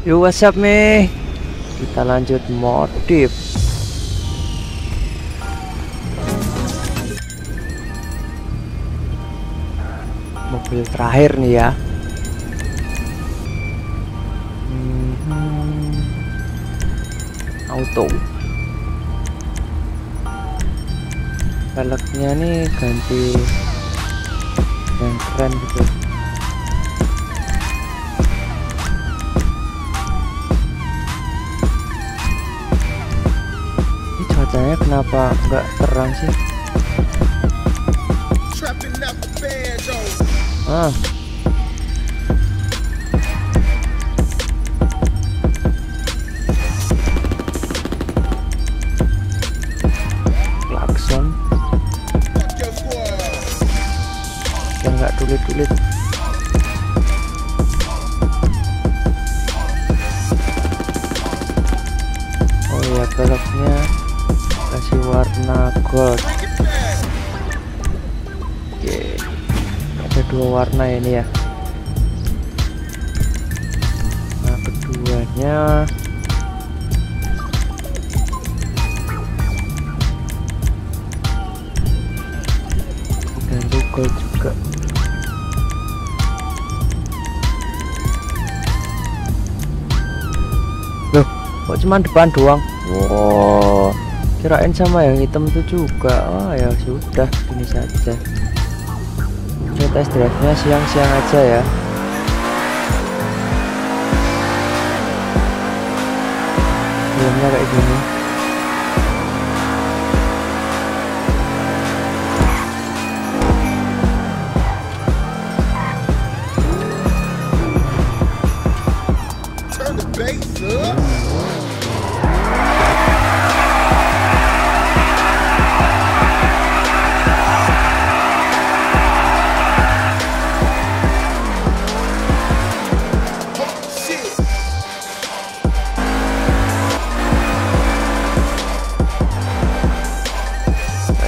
Yo, what's up nih? Kita lanjut modif. Mobil terakhir nih ya. Auto. Peleknya nih ganti yang keren gitu. Ini cuacanya kenapa nggak terang sih? Ah. Tulit oh ya, peleknya kasih warna gold. Oke, ada dua warna ini ya. Nah, keduanya ganti gold juga. Kok cuman depan doang? Wow, kirain sama yang hitam itu juga. Oh ya sudah, ini saja. Kita test drive-nya siang-siang aja ya. Filmnya kayak gini.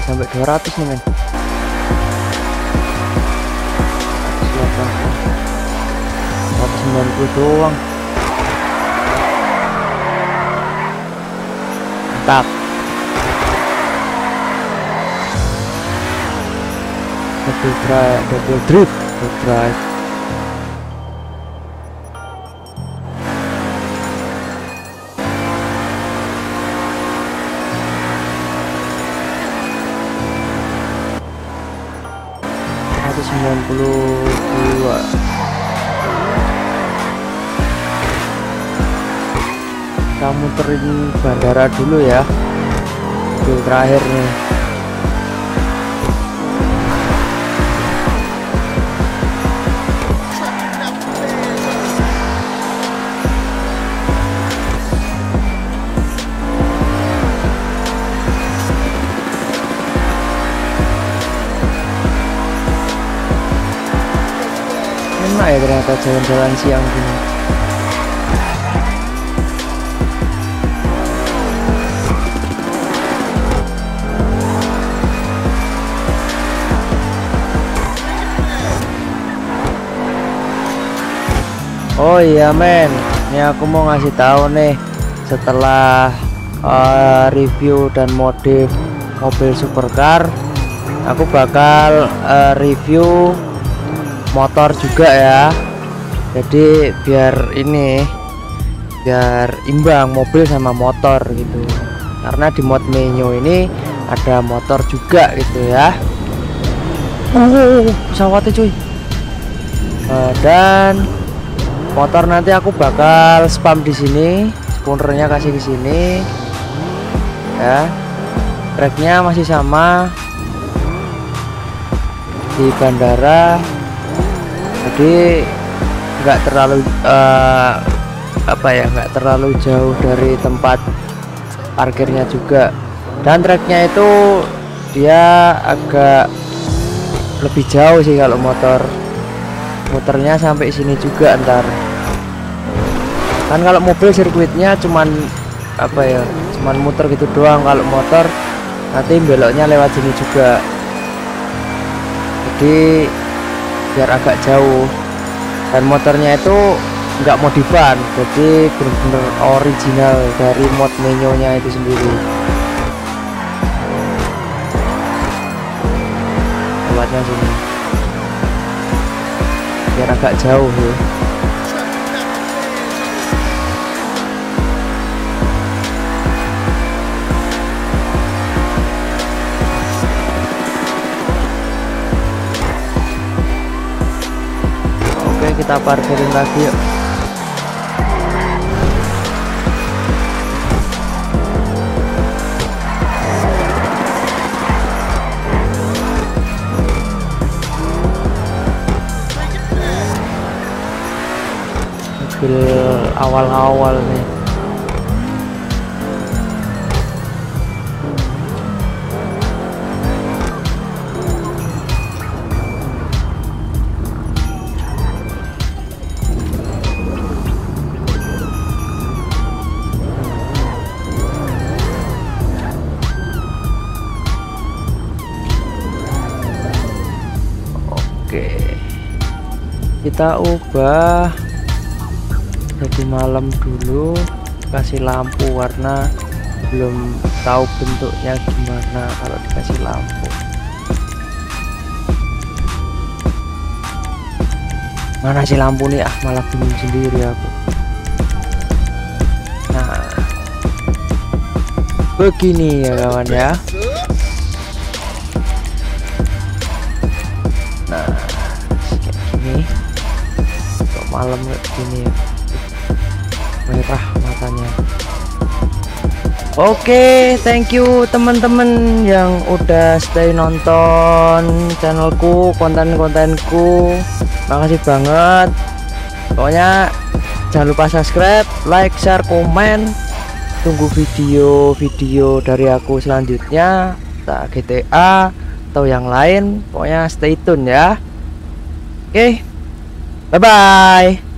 Sampai 200 nih men. Siapa? 190 doang. Mantap. Double drive. Kita muterin bandara dulu ya, mobil terakhir nih. Enak ya ternyata jalan-jalan siang gini. Oh iya men, ini aku mau ngasih tahu nih, setelah review dan modif mobil supercar, aku bakal review motor juga ya. Jadi biar imbang mobil sama motor gitu. Karena di mod menu ini ada motor juga gitu ya. Pesawatnya cuy. Dan motor nanti aku bakal spam di sini, spawnernya kasih ke sini ya. Tracknya masih sama di bandara, jadi nggak terlalu nggak terlalu jauh dari tempat parkirnya juga. Dan tracknya itu dia agak lebih jauh sih kalau motor. Muternya sampai sini juga ntar. Kan kalau mobil sirkuitnya cuman cuman muter gitu doang. Kalau motor nanti beloknya lewat sini juga, jadi biar agak jauh. Dan motornya itu nggak modifan, jadi benar-benar original dari mod menunya itu sendiri. Lewatnya sini biar agak jauh ya. Kita parkirin lagi yuk. Mobil awal-awal nih. Kita ubah jadi malam dulu, kasih lampu warna, belum tahu bentuknya gimana kalau dikasih lampu. Mana sih lampu nih, ah malah bingung sendiri aku. Nah begini ya kawan ya. Malam ini merah matanya. Oke, thank you teman-teman yang udah stay nonton channelku, konten-kontenku. Makasih banget. Pokoknya jangan lupa subscribe, like, share, komen. Tunggu video-video dari aku selanjutnya, entah GTA atau yang lain. Pokoknya stay tune ya. Oke. Bye-bye.